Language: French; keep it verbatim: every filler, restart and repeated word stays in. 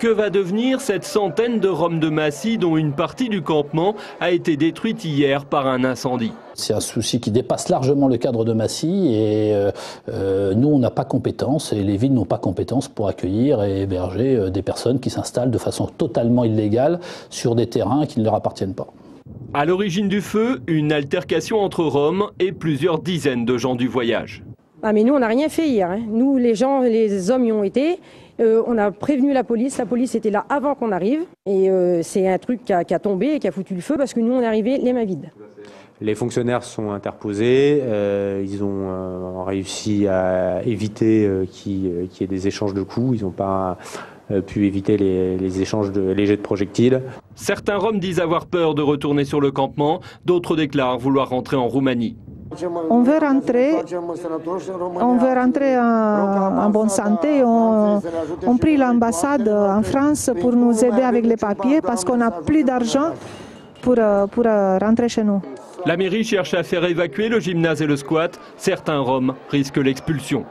Que va devenir cette centaine de Roms de Massy dont une partie du campement a été détruite hier par un incendie? C'est un souci qui dépasse largement le cadre de Massy et euh, nous on n'a pas compétence et les villes n'ont pas compétence pour accueillir et héberger des personnes qui s'installent de façon totalement illégale sur des terrains qui ne leur appartiennent pas. À l'origine du feu, une altercation entre Roms et plusieurs dizaines de gens du voyage. Ah mais nous on n'a rien fait hier, hein. Nous les gens, les hommes y ont été, euh, on a prévenu la police, la police était là avant qu'on arrive et euh, c'est un truc qui a, qui a tombé et qui a foutu le feu parce que nous on est arrivés les mains vides. Les fonctionnaires sont interposés, euh, ils ont euh, réussi à éviter euh, qu'il euh, qu'il y ait des échanges de coups, ils n'ont pas euh, pu éviter les, les échanges de les jets de projectiles. Certains Roms disent avoir peur de retourner sur le campement, d'autres déclarent vouloir rentrer en Roumanie. On veut rentrer, on veut rentrer en, en bonne santé. On, on prie l'ambassade en France pour nous aider avec les papiers parce qu'on n'a plus d'argent pour, pour rentrer chez nous. La mairie cherche à faire évacuer le gymnase et le squat. Certains Roms risquent l'expulsion.